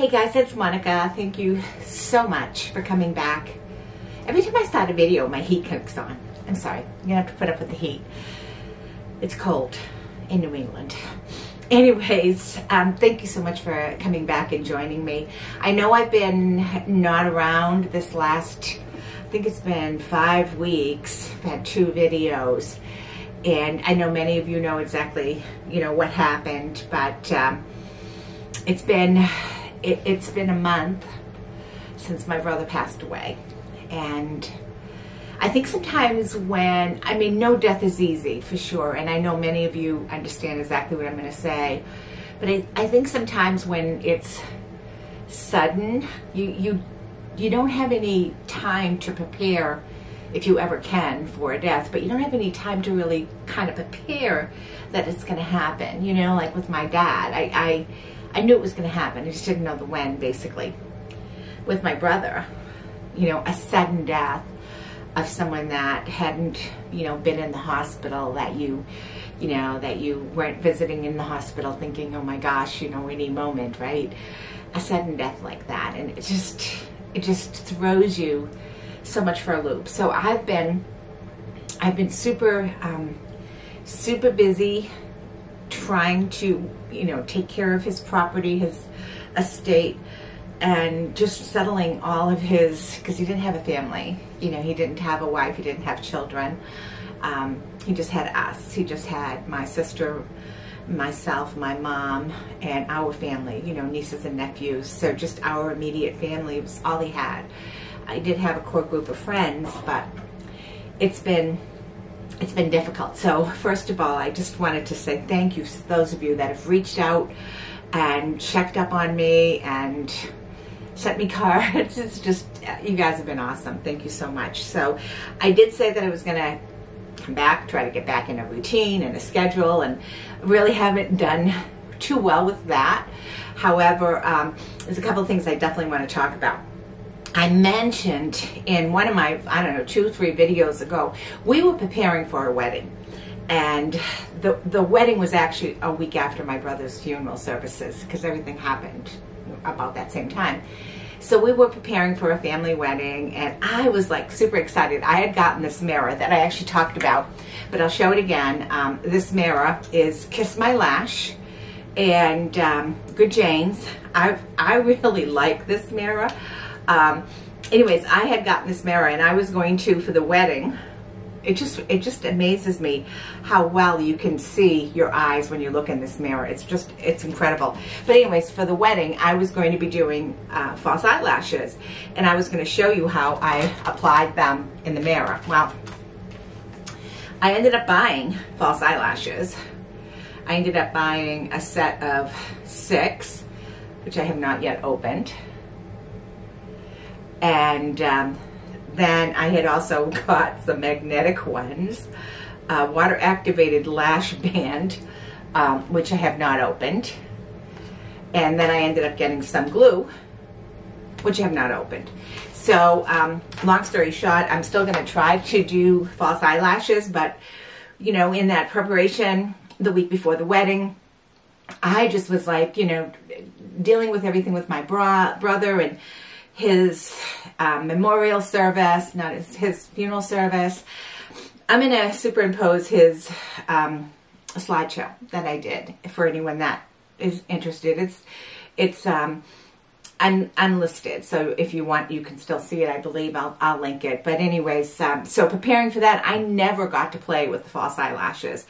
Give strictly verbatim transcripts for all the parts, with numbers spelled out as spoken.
Hey guys, it's Monica. Thank you so much for coming back. Every time I start a video, my heat kicks on. I'm sorry, you're gonna have to put up with the heat. It's cold in New England. Anyways, um, thank you so much for coming back and joining me. I know I've been not around this last, I think it's been five weeks. I've had two videos. And I know many of you know exactly, you know, what happened, but um, it's been, It, it's been a month since my brother passed away, and I think sometimes when, I mean, no death is easy for sure, and I know many of you understand exactly what I'm going to say, but I, I think sometimes when it's sudden, you, you, you don't have any time to prepare, if you ever can, for a death, but you don't have any time to really kind of prepare that it's going to happen, you know, like with my dad. I... I I knew it was going to happen. I just didn't know the when, basically. With my brother, you know, a sudden death of someone that hadn't, you know, been in the hospital, that you, you know, that you weren't visiting in the hospital thinking, oh my gosh, you know, any moment, right? A sudden death like that. And it just, it just throws you so much for a loop. So I've been, I've been super, um, super busy trying to, you know, take care of his property, his estate, and just settling all of his, because he didn't have a family, you know, he didn't have a wife, he didn't have children, um, he just had us, he just had my sister, myself, my mom, and our family, you know, nieces and nephews, so just our immediate family was all he had. I did have a core group of friends, but it's been It's been difficult. So first of all, I just wanted to say thank you to those of you that have reached out and checked up on me and sent me cards. It's just, you guys have been awesome. Thank you so much. So I did say that I was going to come back, try to get back in a routine and a schedule, and really haven't done too well with that. However, um, there's a couple of things I definitely want to talk about. I mentioned in one of my, I don't know, two, three videos ago, we were preparing for a wedding. And the, the wedding was actually a week after my brother's funeral services, because everything happened about that same time. So we were preparing for a family wedding, and I was like super excited. I had gotten this mirror that I actually talked about, but I'll show it again. Um, this mirror is Kiss My Lash and um, Good Jane's. I, I really like this mirror. Um, anyways, I had gotten this mirror, and I was going to, for the wedding, it just, it just amazes me how well you can see your eyes when you look in this mirror. It's just, it's incredible. But anyways, for the wedding, I was going to be doing uh, false eyelashes, and I was going to show you how I applied them in the mirror. Well, I ended up buying false eyelashes. I ended up buying a set of six, which I have not yet opened. And um, then I had also got some magnetic ones, uh, water activated lash band, um, which I have not opened. And then I ended up getting some glue, which I have not opened. So um, long story short, I'm still going to try to do false eyelashes, but you know, in that preparation the week before the wedding, I just was like, you know, dealing with everything with my bra brother and his um, memorial service, not his, his funeral service. I'm going to superimpose his um, slideshow that I did for anyone that is interested. It's it's um, un, unlisted, so if you want, you can still see it. I believe I'll, I'll link it. But anyways, um, so preparing for that, I never got to play with the false eyelashes.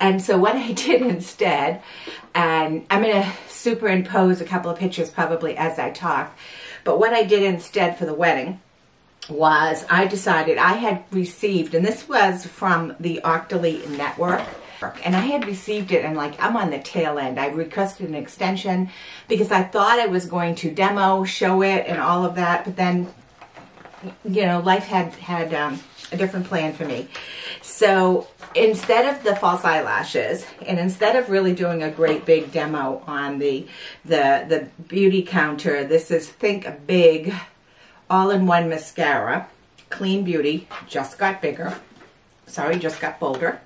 And so what I did instead, and I'm going to superimpose a couple of pictures probably as I talk, but what I did instead for the wedding was I decided I had received, and this was from the Octoly Network, and I had received it, and like, I'm on the tail end. I requested an extension because I thought I was going to demo, show it, and all of that, but then, you know, life had, had um, a different plan for me. So instead of the false eyelashes, and instead of really doing a great big demo on the the the Beauty Counter, this is Think Big all-in-one mascara, Clean Beauty, just got bigger, sorry, just got bolder.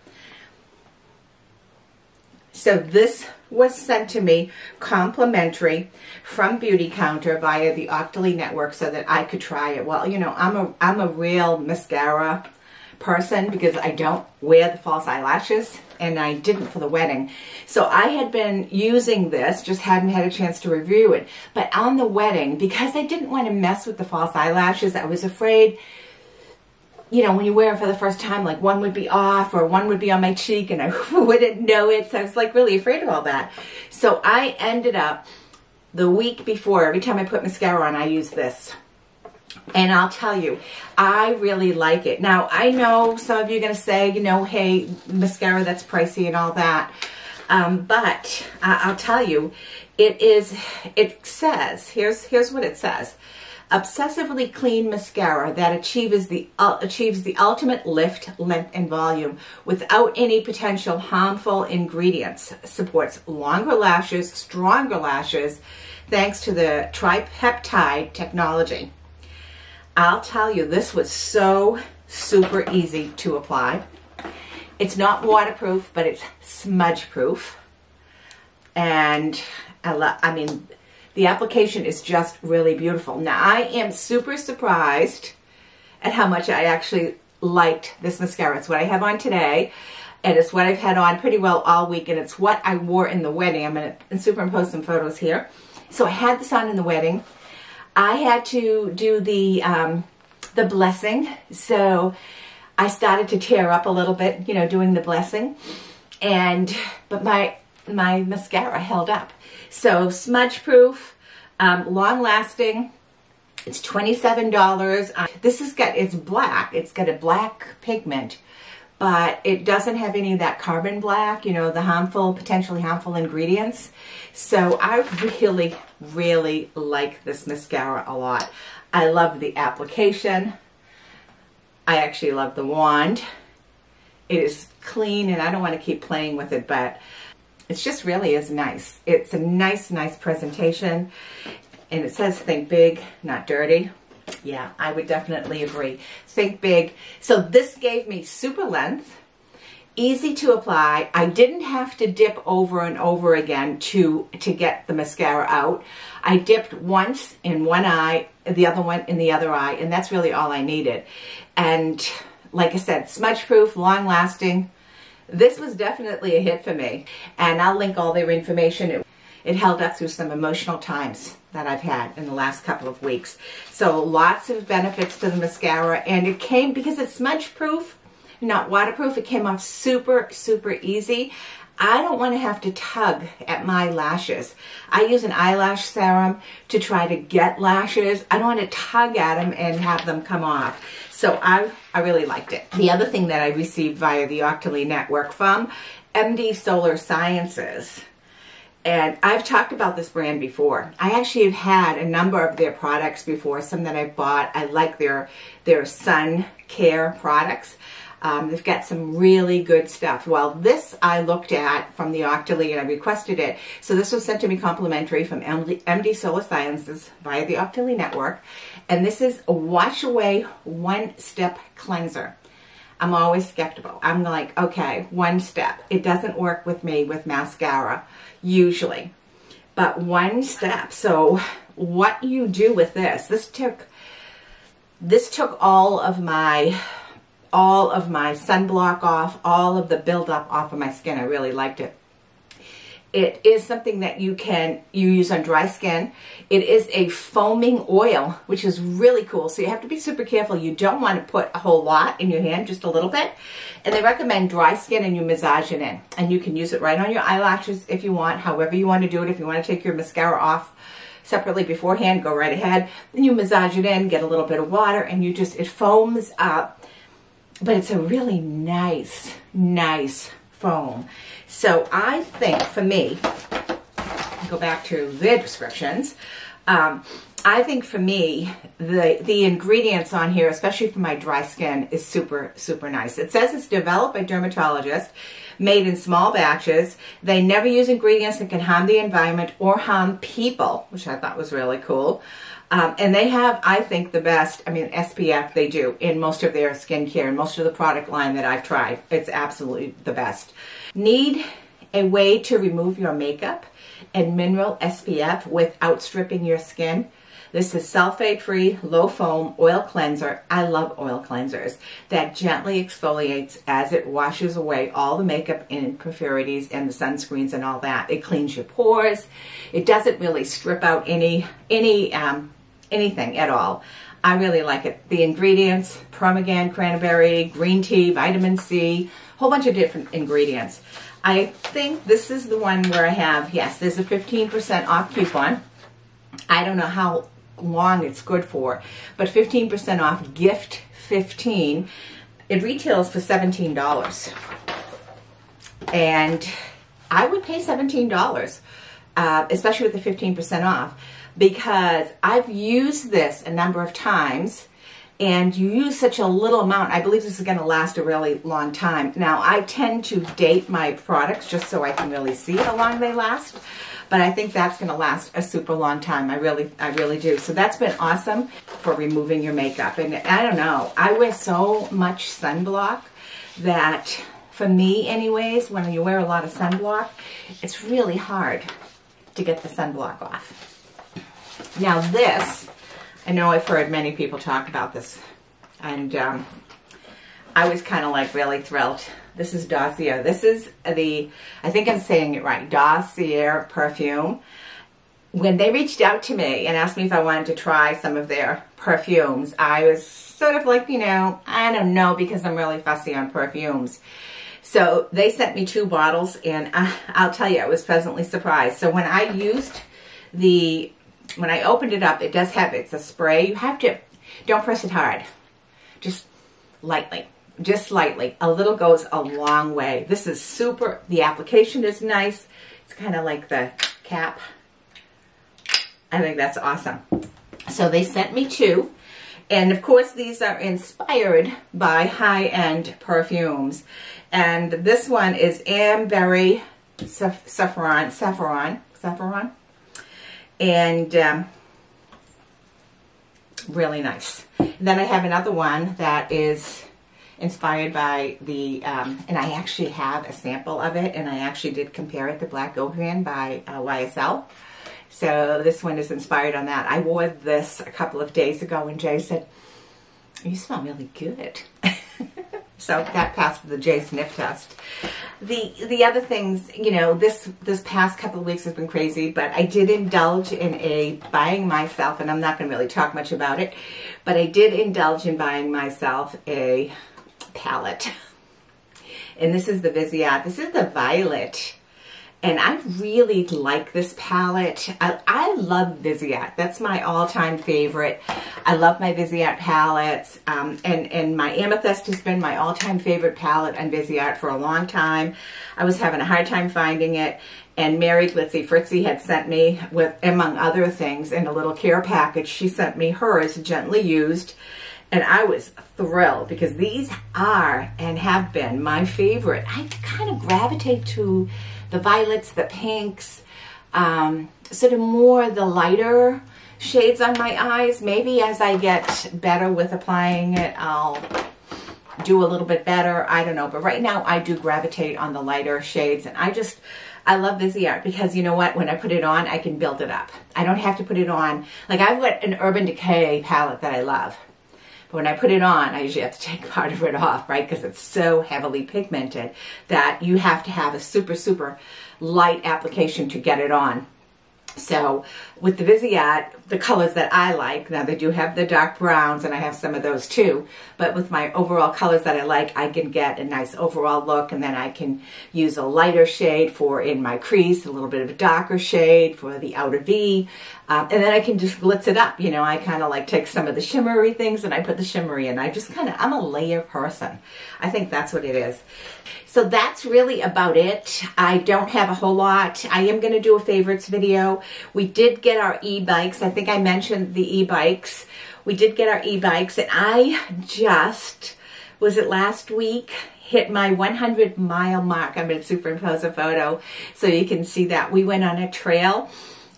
So this was sent to me complimentary from Beauty Counter via the Octoly Network so that I could try it. Well, you know, I'm a, I'm a real mascara person because I don't wear the false eyelashes, and I didn't for the wedding. So I had been using this, just hadn't had a chance to review it. But on the wedding, because I didn't want to mess with the false eyelashes, I was afraid, you know, when you wear it for the first time, like one would be off or one would be on my cheek and I wouldn't know it. So I was like really afraid of all that. So I ended up the week before, every time I put mascara on, I use this. And I'll tell you, I really like it. Now, I know some of you are going to say, you know, hey, mascara, that's pricey and all that. Um, but uh, I'll tell you, it is, it says, here's, here's what it says. Obsessively clean mascara that achieves the uh, achieves the ultimate lift, length, and volume without any potential harmful ingredients. Supports longer lashes, stronger lashes, thanks to the tripeptide technology. I'll tell you, this was so super easy to apply. It's not waterproof, but it's smudge-proof. And I love, I mean, the application is just really beautiful. Now, I am super surprised at how much I actually liked this mascara. It's what I have on today, and it's what I've had on pretty well all week, and it's what I wore in the wedding. I'm going to superimpose some photos here. So I had this on in the wedding. I had to do the, um, the blessing, so I started to tear up a little bit, you know, doing the blessing, and but my... my mascara held up. So smudge proof, um, long lasting. It's twenty-seven dollars. Um, this has got, it's black. It's got a black pigment, but it doesn't have any of that carbon black, you know, the harmful, potentially harmful ingredients. So I really, really like this mascara a lot. I love the application. I actually love the wand. It is clean, and I don't want to keep playing with it, but it just really is nice. It's a nice, nice presentation. And it says think big, not dirty. Yeah, I would definitely agree. Think big. So this gave me super length, easy to apply. I didn't have to dip over and over again to, to get the mascara out. I dipped once in one eye, the other one in the other eye, and that's really all I needed. And like I said, smudge proof, long lasting. This was definitely a hit for me, and I'll link all their information. It, it held up through some emotional times that I've had in the last couple of weeks. So lots of benefits to the mascara, and it came, because it's smudge proof, not waterproof, it came off super, super easy. I don't want to have to tug at my lashes. I use an eyelash serum to try to get lashes. I don't want to tug at them and have them come off. So I, I really liked it. The other thing that I received via the Octoly Network from M D Solar Sciences, and I've talked about this brand before. I actually have had a number of their products before, some that I've bought. I like their, their sun care products. Um, they've got some really good stuff. Well, this I looked at from the Octoly, and I requested it. So this was sent to me complimentary from M D Solar Sciences via the Octoly Network. And this is a wash away one-step cleanser. I'm always skeptical. I'm like, okay, one step. It doesn't work with me with mascara, usually. But one step. So what you do with this, this took, this took all of my... all of my sunblock off, all of the buildup off of my skin. I really liked it. It is something that you can you use on dry skin. It is a foaming oil, which is really cool. So you have to be super careful. You don't want to put a whole lot in your hand, just a little bit. And they recommend dry skin, and you massage it in. And you can use it right on your eyelashes if you want, however you want to do it. If you want to take your mascara off separately beforehand, go right ahead. Then you massage it in, get a little bit of water, and you just, it foams up. But it's a really nice, nice foam. So I think for me, go back to their descriptions, um, I think for me, the, the ingredients on here, especially for my dry skin, is super, super nice. It says it's developed by dermatologists, made in small batches. They never use ingredients that can harm the environment or harm people, which I thought was really cool. Um, and they have, I think, the best, I mean, S P F they do in most of their skincare and most of the product line that I've tried. It's absolutely the best. Need a way to remove your makeup and mineral S P F without stripping your skin. This is sulfate-free, low-foam oil cleanser. I love oil cleansers that gently exfoliates as it washes away all the makeup and impurities and the sunscreens and all that. It cleans your pores. It doesn't really strip out any any um, anything at all. I really like it. The ingredients: ptarmigan, cranberry, green tea, vitamin C, a whole bunch of different ingredients. I think this is the one where I have, yes, there's a fifteen percent off coupon. I don't know how long it's good for, but fifteen percent off, gift fifteen. It retails for seventeen dollars. And I would pay seventeen dollars, uh, especially with the fifteen percent off, because I've used this a number of times, and you use such a little amount. I believe this is going to last a really long time. Now, I tend to date my products just so I can really see how long they last, but I think that's going to last a super long time. I really, I really do. So that's been awesome for removing your makeup. And I don't know, I wear so much sunblock that, for me anyways, when you wear a lot of sunblock, it's really hard to get the sunblock off. Now this, I know I've heard many people talk about this, and um, I was kind of like really thrilled. This is Dossier. This is the, I think I'm saying it right, Dossier perfume. When they reached out to me and asked me if I wanted to try some of their perfumes, I was sort of like, you know, I don't know, because I'm really fussy on perfumes. So they sent me two bottles, and I, I'll tell you, I was pleasantly surprised. So when I used the... When I opened it up, it does have, it's a spray. You have to, don't press it hard. Just lightly, just lightly. A little goes a long way. This is super, the application is nice. It's kind of like the cap. I think that's awesome. So they sent me two. And of course, these are inspired by high-end perfumes. And this one is Amberry Saffron, Saffron, Saffron. And um, really nice. And then I have another one that is inspired by the, um, and I actually have a sample of it, and I actually did compare it to Black Opium by uh, Y S L. So this one is inspired on that. I wore this a couple of days ago, and Jay said, "You smell really good." So that passed the J sniff test. The the other things, you know, this this past couple of weeks has been crazy, but I did indulge in a buying myself, and I'm not going to really talk much about it, but I did indulge in buying myself a palette. And this is the Viseart. This is the Violet. And I really like this palette. I, I love Viseart. That's my all-time favorite. I love my Viseart palettes. Um, and, and my Amethyst has been my all-time favorite palette on Viseart for a long time. I was having a hard time finding it. And Mary Glitzy Fritzy had sent me, with, among other things, in a little care package, she sent me hers, gently used. And I was thrilled, because these are and have been my favorite. I kind of gravitate to the violets, the pinks, um, sort of more the lighter shades on my eyes. Maybe as I get better with applying it, I'll do a little bit better. I don't know. But right now, I do gravitate on the lighter shades. And I just, I love Viseart, because you know what? When I put it on, I can build it up. I don't have to put it on. Like, I've got an Urban Decay palette that I love. When I put it on, I usually have to take part of it off, right? Because it's so heavily pigmented that you have to have a super, super light application to get it on. So with the Viseart, the colors that I like, now they do have the dark browns, and I have some of those too, but with my overall colors that I like, I can get a nice overall look, and then I can use a lighter shade for in my crease, a little bit of a darker shade for the outer V, um, and then I can just glitz it up. You know, I kind of like take some of the shimmery things and I put the shimmery in. I just kind of, I'm a layer person. I think that's what it is. So that's really about it. I don't have a whole lot. I am going to do a favorites video. We did get our e-bikes. I think I mentioned the e-bikes. We did get our e-bikes, and I just, was it last week, hit my hundred mile mark. I'm going to superimpose a photo so you can see that. We went on a trail,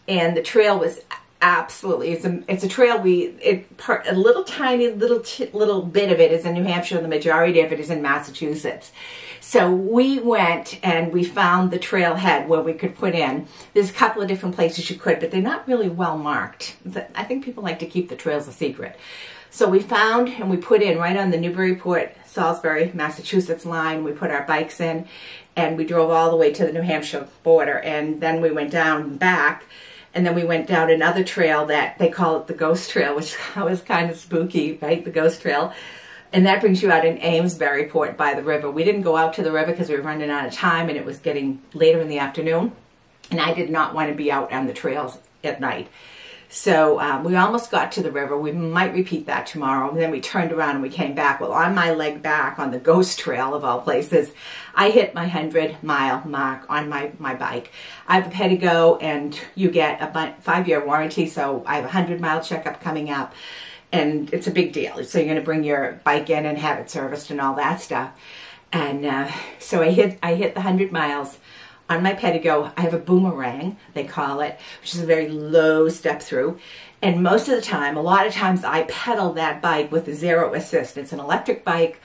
and the trail was absolutely, it's a, it's a trail we, it part, a little tiny little, little bit of it is in New Hampshire, and the majority of it is in Massachusetts. So we went and we found the trailhead where we could put in. There's a couple of different places you could, but they're not really well marked. I think people like to keep the trails a secret. So we found and we put in right on the Newburyport-Salisbury, Massachusetts line. We put our bikes in and we drove all the way to the New Hampshire border. And then we went down back, and then we went down another trail that they call it the Ghost Trail, which was kind of spooky, right? The Ghost Trail. And that brings you out in Amesburyport by the river. We didn't go out to the river because we were running out of time and it was getting later in the afternoon. And I did not want to be out on the trails at night. So um, we almost got to the river. We might repeat that tomorrow. And then we turned around and we came back. Well, on my leg back on the Ghost Trail of all places, I hit my hundred mile mark on my, my bike. I've had to go, and you get a five year warranty. So I have a hundred mile checkup coming up. And it's a big deal. So you're going to bring your bike in and have it serviced and all that stuff. And uh, so I hit, I hit the hundred miles. On my Pedigo, I have a boomerang, they call it, which is a very low step through. And most of the time, a lot of times I pedal that bike with zero assist. It's an electric bike,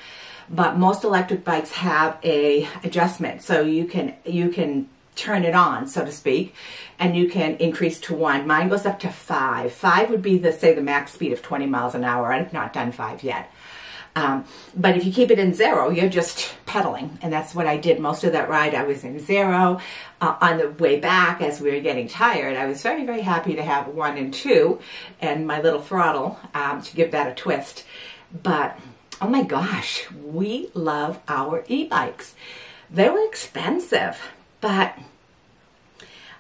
but most electric bikes have a adjustment. So you can, you can turn it on, so to speak, and you can increase to one. Mine goes up to five. Five would be the, say, the max speed of twenty miles an hour. I've not done five yet. Um, but if you keep it in zero, you're just pedaling. And that's what I did most of that ride. I was in zero. Uh, on the way back, as we were getting tired, I was very, very happy to have one and two and my little throttle um, to give that a twist. But, oh my gosh, we love our e-bikes. They were expensive, but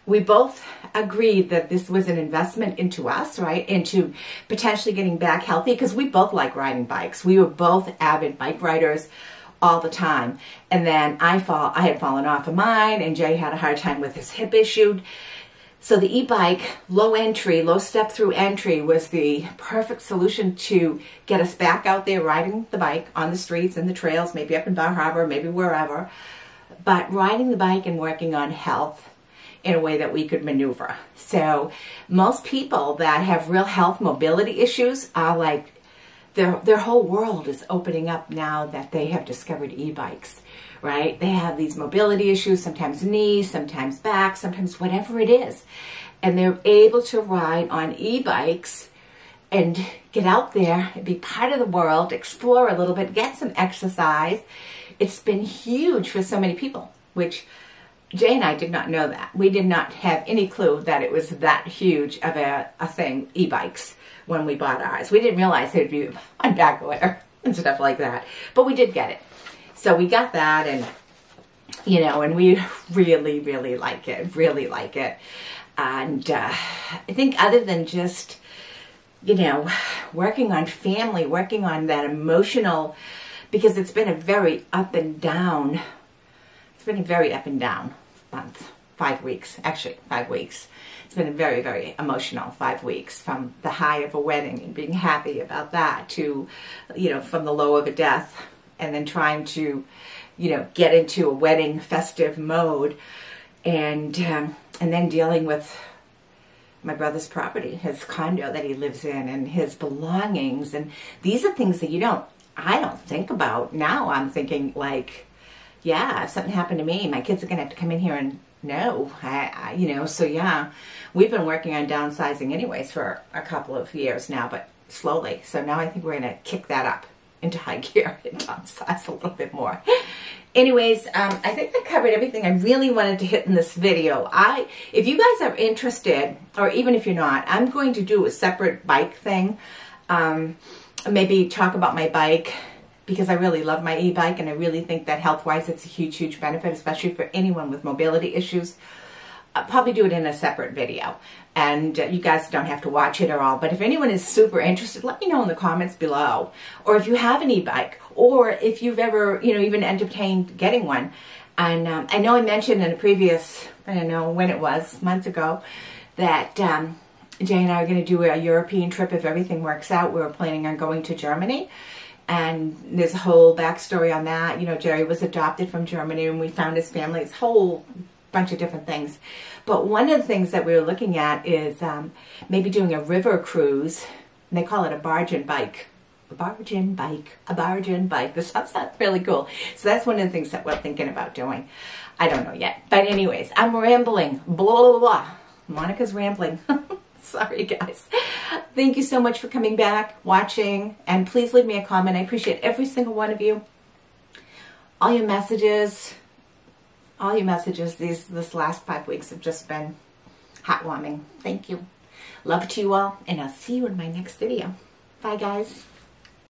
we both agreed that this was an investment into us, right? Into potentially getting back healthy, because we both like riding bikes. We were both avid bike riders all the time. And then I fall, I had fallen off of mine, and Jay had a hard time with his hip issue. So the e-bike, low entry, low step through entry, was the perfect solution to get us back out there riding the bike on the streets and the trails, maybe up in Bar Harbor, maybe wherever. But riding the bike and working on health in a way that we could maneuver. So most people that have real health mobility issues are like, their, their whole world is opening up now that they have discovered e-bikes, right? They have these mobility issues, sometimes knees, sometimes back, sometimes whatever it is. And they're able to ride on e-bikes and get out there and be part of the world, explore a little bit, get some exercise. It's been huge for so many people, which Jay and I did not know that. We did not have any clue that it was that huge of a, a thing, e-bikes, when we bought ours. We didn't realize it would be on back order and stuff like that. But we did get it. So we got that, and, you know, and we really, really like it. Really like it. And uh, I think other than just, you know, working on family, working on that emotional, because it's been a very up and down, it's been a very up and down month, five weeks, actually five weeks. It's been a very, very emotional five weeks, from the high of a wedding and being happy about that to, you know, from the low of a death, and then trying to, you know, get into a wedding festive mode, and, um, and then dealing with my brother's property, his condo that he lives in, and his belongings. And these are things that you don't, I don't think about now. I'm thinking like, yeah, if something happened to me, my kids are going to have to come in here and know, I, I, you know, so yeah, we've been working on downsizing anyways for a couple of years now, but slowly. So now I think we're going to kick that up into high gear and downsize a little bit more. Anyways, um, I think I covered everything I really wanted to hit in this video. I, if you guys are interested, or even if you're not, I'm going to do a separate bike thing. Um, maybe talk about my bike, because I really love my e-bike, and I really think that health-wise it's a huge, huge benefit, especially for anyone with mobility issues. I'll probably do it in a separate video, and uh, you guys don't have to watch it at all. But if anyone is super interested, let me know in the comments below, or if you have an e-bike, or if you've ever, you know, even entertained getting one. And um, I know I mentioned in a previous, I don't know when it was, months ago, that um, Jay and I are going to do a European trip if everything works out. We were planning on going to Germany. And there's a whole backstory on that. You know, Jerry was adopted from Germany, and we found his family. It's a whole bunch of different things. But one of the things that we were looking at is um, maybe doing a river cruise. And they call it a barge and bike bargen bike, a bargen bike. This sounds really cool. So that's one of the things that we're thinking about doing. I don't know yet. But anyways, I'm rambling. Blah, blah, blah. Monica's rambling. Sorry, guys. Thank you so much for coming back, watching, and please leave me a comment. I appreciate every single one of you. All your messages, all your messages, these, this last five weeks have just been heartwarming. Thank you. Love to you all, and I'll see you in my next video. Bye, guys.